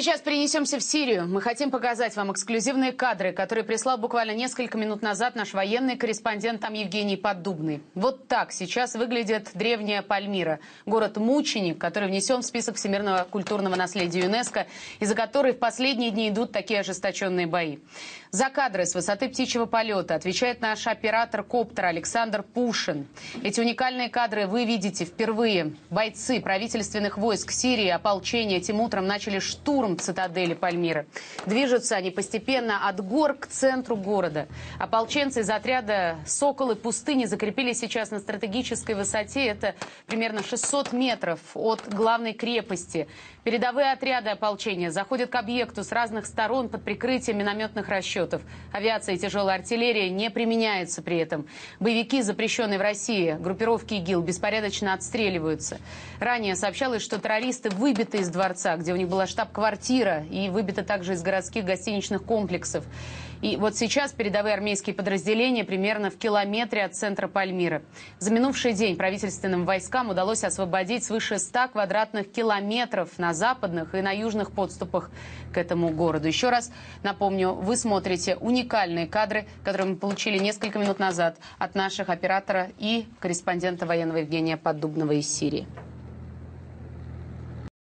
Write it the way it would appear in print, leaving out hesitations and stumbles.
Сейчас перенесемся в Сирию. Мы хотим показать вам эксклюзивные кадры, которые прислал буквально несколько минут назад наш военный корреспондент там Евгений Поддубный. Вот так сейчас выглядит древняя Пальмира. Город-мученик, который внесен в список всемирного культурного наследия ЮНЕСКО, из-за которой в последние дни идут такие ожесточенные бои. За кадры с высоты птичьего полета отвечает наш оператор коптера Александр Пушин. Эти уникальные кадры вы видите впервые. Бойцы правительственных войск Сирии, ополчения этим утром начали штурм цитадели Пальмиры. Движутся они постепенно от гор к центру города. Ополченцы из отряда «Соколы пустыни» закрепились сейчас на стратегической высоте. Это примерно 600 метров от главной крепости. Передовые отряды ополчения заходят к объекту с разных сторон под прикрытием минометных расчетов. Авиация и тяжелая артиллерия не применяются при этом. Боевики, запрещенные в России группировки ИГИЛ, беспорядочно отстреливаются. Ранее сообщалось, что террористы выбиты из дворца, где у них была штаб-квартира, и выбита также из городских гостиничных комплексов. И вот сейчас передовые армейские подразделения примерно в километре от центра Пальмиры. За минувший день правительственным войскам удалось освободить свыше 100 квадратных километров на западных и на южных подступах к этому городу. Еще раз напомню, вы смотрите уникальные кадры, которые мы получили несколько минут назад от наших оператора и корреспондента военного Евгения Поддубного из Сирии.